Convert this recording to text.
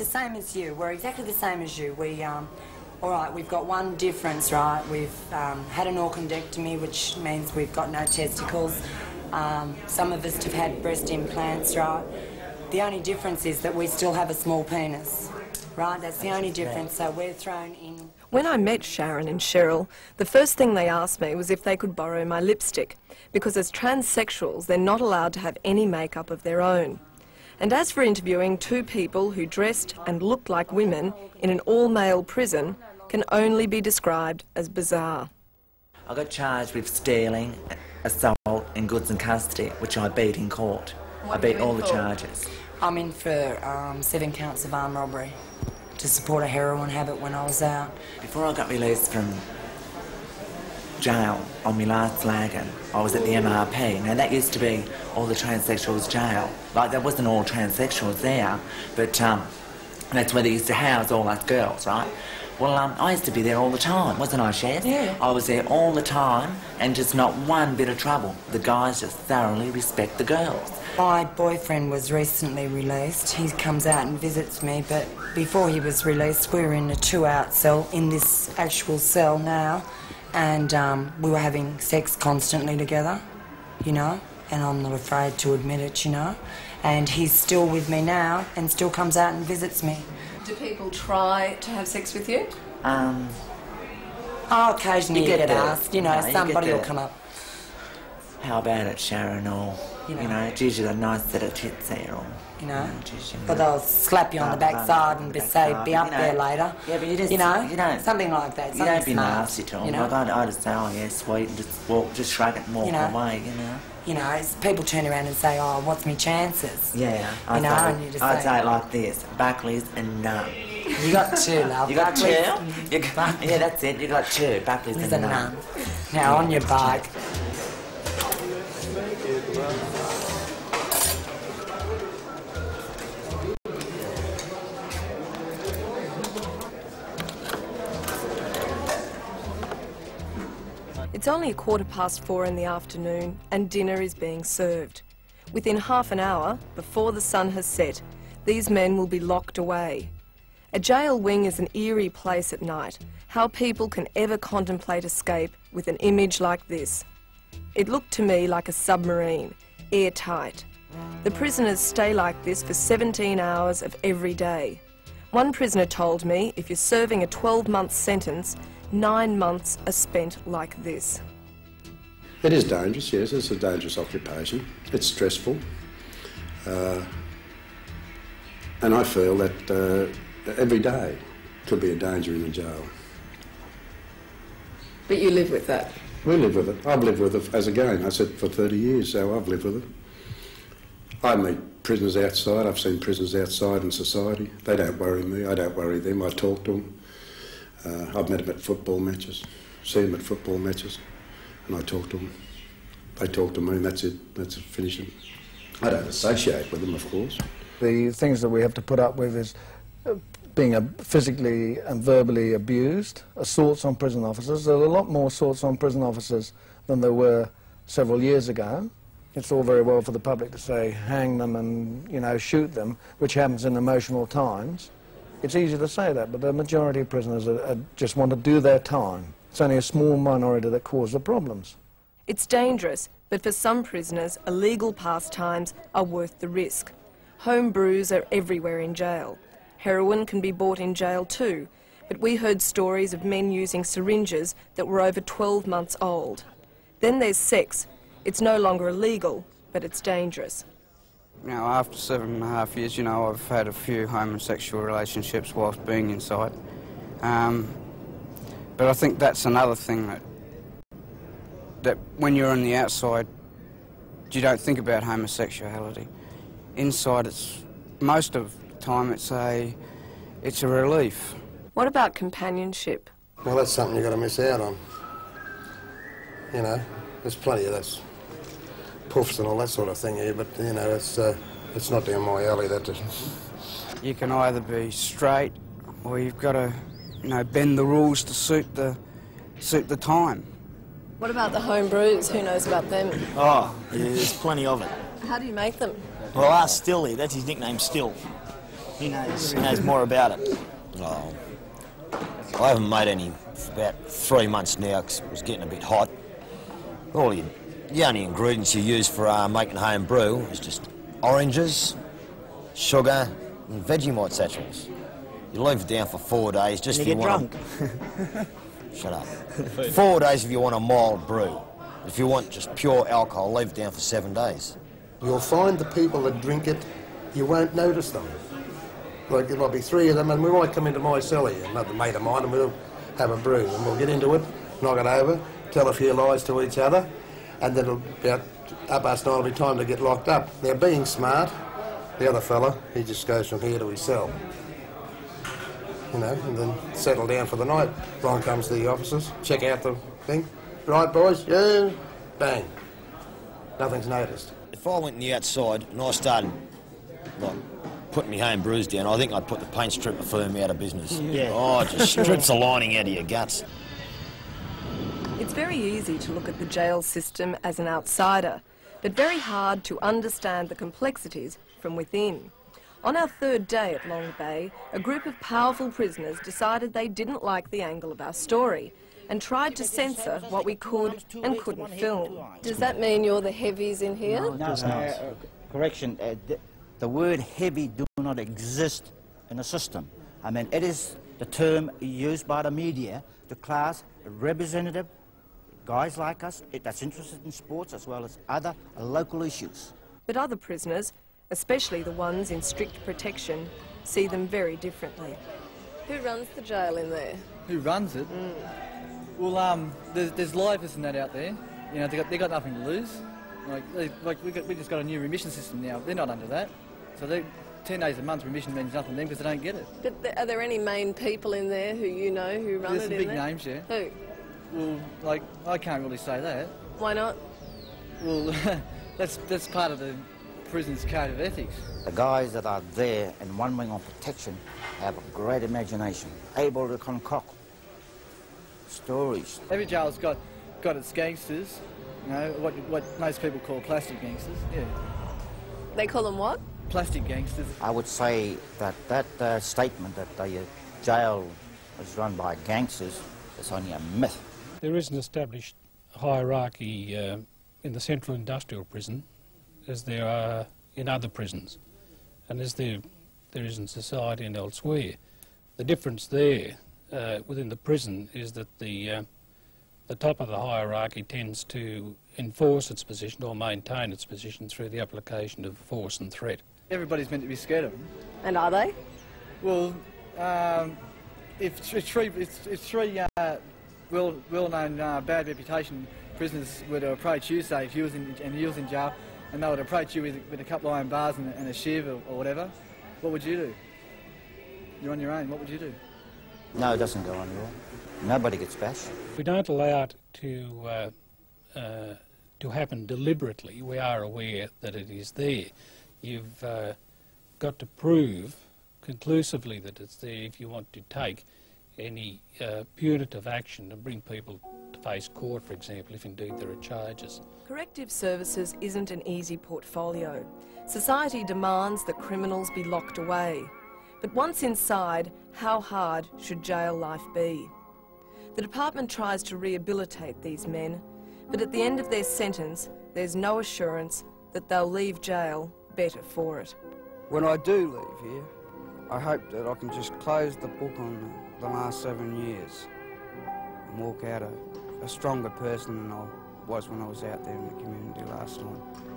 the same as you. We're exactly the same as you. We, all right, we've got one difference, right? We've had an orchidectomy, which means we've got no testicles. Some of us have had breast implants, right? The only difference is that we still have a small penis, right? That's the only difference, so we're thrown in. When I met Sharon and Cheryl, the first thing they asked me was if they could borrow my lipstick, because as transsexuals, they're not allowed to have any makeup of their own. And as for interviewing two people who dressed and looked like women in an all-male prison can only be described as bizarre. I got charged with stealing, assault and goods in custody, which I beat in court. I beat all the charges. I'm in for 7 counts of armed robbery to support a heroin habit when I was out. Before I got released from jail on my last flagon, I was at the MRP. Now that used to be all the transsexuals' jail. Like, there wasn't all transsexuals there, but that's where they used to house all us girls, right? Well, I used to be there all the time, wasn't I, Chef? Yeah. I was there all the time and just not one bit of trouble. The guys just thoroughly respect the girls. My boyfriend was recently released. He comes out and visits me, but before he was released, we were in a 2-out cell, in this actual cell now, and we were having sex constantly together, you know, and I'm not afraid to admit it, you know. And he's still with me now and still comes out and visits me. Do people try to have sex with you? Oh, occasionally you get asked, you know, no, somebody will come up. How about it, Sharon, or, you know, it's usually the nice that it hits there, or, you know, but they'll slap you on the backside and be up there later. Yeah, but you just, you know, something like that. You don't be nasty to them. You know? Like, I just say, oh, yeah, sweet, and just walk, just shrug it and walk away, you know. You know, it's, people turn around and say, oh, what's my chances? Yeah, I'd say it like this, Buckley's and none. You got two, love. You got two? Yeah, that's it, you got two, Buckley's and none. Now, on your bike. It's only 4:15 in the afternoon and dinner is being served. Within half an hour, before the sun has set, these men will be locked away. A jail wing is an eerie place at night. How people can ever contemplate escape with an image like this. It looked to me like a submarine, airtight. The prisoners stay like this for 17 hours of every day. One prisoner told me if you're serving a 12-month sentence, 9 months are spent like this. It is dangerous, yes, it's a dangerous occupation. It's stressful. And I feel that every day could be a danger in the jail. But you live with that? We live with it. I've lived with it, as again, I said, for 30 years, so I've lived with it. I meet prisoners outside, I've seen prisoners outside in society. They don't worry me, I don't worry them, I talk to them. I've met them at football matches, seen them at football matches, and I talk to them. They talk to me, and that's it, that's it, finish it. I don't associate with them, of course. The things that we have to put up with is being physically and verbally abused, assaults on prison officers. There are a lot more assaults on prison officers than there were several years ago. It's all very well for the public to say, hang them and, you know, shoot them, which happens in emotional times. It's easy to say that, but the majority of prisoners just want to do their time. It's only a small minority that cause the problems. It's dangerous, but for some prisoners, illegal pastimes are worth the risk. Home brews are everywhere in jail. Heroin can be bought in jail too, but we heard stories of men using syringes that were over 12 months old. Then there's sex. It's no longer illegal, but it's dangerous. You know, after 7.5 years, you know, I've had a few homosexual relationships whilst being inside. But I think that's another thing that when you're on the outside, you don't think about homosexuality. Inside, it's most of time it's a relief. What about companionship? Well, that's something you've got to miss out on. You know, there's plenty of those puffs and all that sort of thing here, but you know, it's not down my alley, that is. You can either be straight or you've got to, you know, bend the rules to suit the time. What about the home brews? Who knows about them? Oh, yeah, there's plenty of it. How do you make them? Well, Stilly, that's his nickname, Still. He knows more about it. Oh, I haven't made any for about 3 months now because it was getting a bit hot. All the only ingredients you use for making home brew is just oranges, sugar and Vegemite satchels. You leave it down for 4 days just if you want to... Shut up. 4 days if you want a mild brew. If you want just pure alcohol, leave it down for 7 days. You'll find the people that drink it, you won't notice them. Like there might be three of them and we might come into my cell here, another mate of mine, and we'll have a brew and we'll get into it, knock it over, tell a few lies to each other, and then about half past 9 it'll be time to get locked up. Now being smart, the other fella, he just goes from here to his cell. You know, and then settle down for the night. Along comes the officers, check out the thing. Right, boys, yeah, bang. Nothing's noticed. If I went in the outside and I started, like, putting my home brews down, I think I'd put the paint stripper firm out of business. Yeah. Oh, it just strips the lining out of your guts. It's very easy to look at the jail system as an outsider, but very hard to understand the complexities from within. On our third day at Long Bay, a group of powerful prisoners decided they didn't like the angle of our story and tried to censor what we could and couldn't film. Does that mean you're the heavies in here? No, it does not. Correction, the word heavy do not exist in the system. I mean, it is the term used by the media to class representative guys like us that's interested in sports as well as other local issues. But other prisoners, especially the ones in strict protection, see them very differently. Who runs the jail in there? Who runs it? Mm. Well, there's livers and that out there. You know, they got nothing to lose. We just got a new remission system now. They're not under that. So 10 days a month remission means nothing to them because they don't get it. But are there any main people in there who you know who run it in there? There's some big names, yeah. Who? Well, like, I can't really say that. Why not? Well, that's part of the prison's code of ethics. The guys that are there in one wing on protection have a great imagination, able to concoct stories. Every jail's got its gangsters, you know, what most people call plastic gangsters, yeah. They call them what? Plastic gangsters. I would say that that statement that the jail is run by gangsters is only a myth. There is an established hierarchy in the Central Industrial Prison as there are in other prisons and as there is in society and elsewhere. The difference there within the prison is that the top of the hierarchy tends to enforce its position or maintain its position through the application of force and threat. Everybody's meant to be scared of them. And are they? Well, if three well-known bad reputation prisoners were to approach you, say, if you was in, and he was in jail, and they would approach you with a couple of iron bars and a shiv or whatever, what would you do? You're on your own, what would you do? No, it doesn't go anywhere. Nobody gets bashed. We don't allow it to happen deliberately. We are aware that it is there. You've got to prove conclusively that it's there if you want to take any punitive action and bring people to face court, for example, if indeed there are charges. Corrective services isn't an easy portfolio. Society demands that criminals be locked away. But once inside, how hard should jail life be? The department tries to rehabilitate these men, but at the end of their sentence, there's no assurance that they'll leave jail better for it. When I do leave here, I hope that I can just close the book on the last 7 years and walk out a stronger person than I was when I was out there in the community last night.